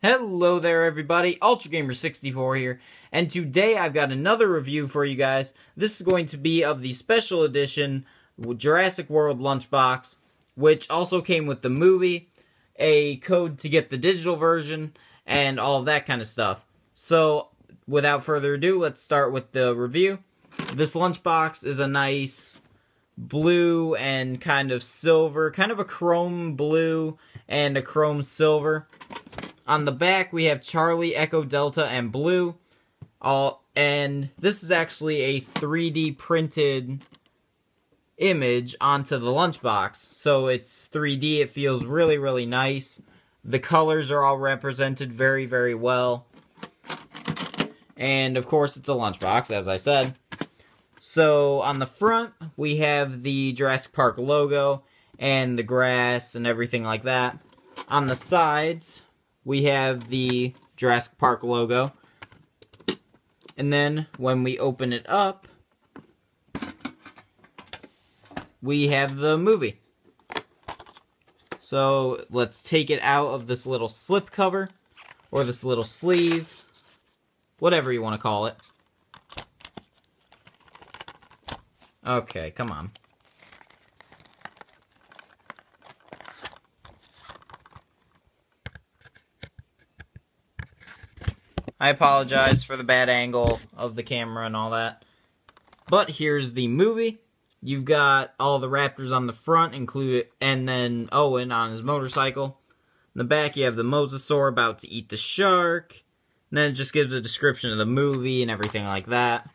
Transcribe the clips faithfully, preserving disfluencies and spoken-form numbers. Hello there everybody, UltraGamer sixty-four here, and today I've got another review for you guys. This is going to be of the special edition Jurassic World lunchbox, which also came with the movie, a code to get the digital version, and all that kind of stuff. So, without further ado, let's start with the review. This lunchbox is a nice blue and kind of silver, kind of a chrome blue and a chrome silver. On the back, we have Charlie, Echo, Delta, and Blue. All, and this is actually a three D printed image onto the lunchbox. So it's three D. It feels really, really nice. The colors are all represented very, very well. And, of course, it's a lunchbox, as I said. So on the front, we have the Jurassic Park logo and the grass and everything like that. On the sides, we have the Jurassic Park logo. And then when we open it up, we have the movie. So let's take it out of this little slip cover or this little sleeve, whatever you want to call it. Okay, come on. I apologize for the bad angle of the camera and all that. But here's the movie. You've got all the raptors on the front, included, and then Owen on his motorcycle. In the back, you have the mosasaur about to eat the shark. And then it just gives a description of the movie and everything like that.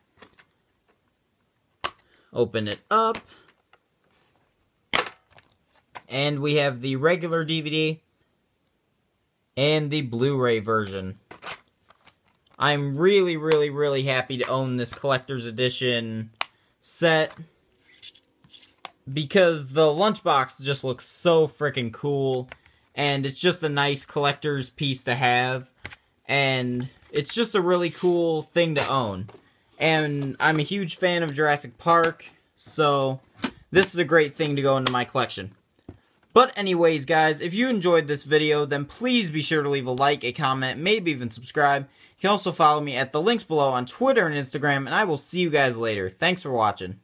Open it up. And we have the regular D V D and the Blu-ray version. I'm really, really, really happy to own this collector's edition set because the lunchbox just looks so freaking cool, and it's just a nice collector's piece to have, and it's just a really cool thing to own. And I'm a huge fan of Jurassic Park, so this is a great thing to go into my collection. But anyways, guys, if you enjoyed this video, then please be sure to leave a like, a comment, maybe even subscribe. You can also follow me at the links below on Twitter and Instagram, and I will see you guys later. Thanks for watching.